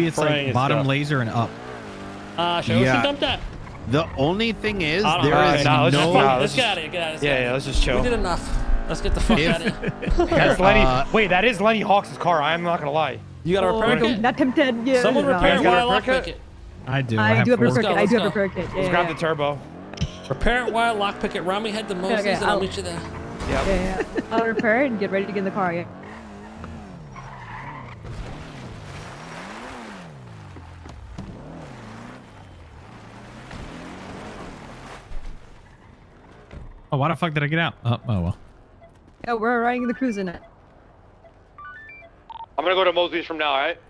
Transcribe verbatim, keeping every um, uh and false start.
Maybe it's like bottom laser and up. Uh, should yeah. we dump that? The only thing is, there know. is no... no let's get out of here. Get out of here. Yeah, yeah, let's just chill. We did enough. Let's get the fuck out of here. That's Lenny. Uh, Wait, that is Lenny Hawks' car. I'm not going to lie. You got to oh, repair it? Not tempted. Yeah, Someone no. repair it while I lockpick it. I do. I, I do have a repair kit. I do have a repair kit. Let's grab the turbo. Repair it while I lockpick it. Rami head to Mosley's okay, and I'll meet you there. Yep. Yeah, yeah. I'll repair it and get ready to get in the car. Yeah. Oh, why the fuck did I get out? Oh, oh well. Yeah, we're riding the cruise in it. I'm gonna go to Mosley's from now, alright?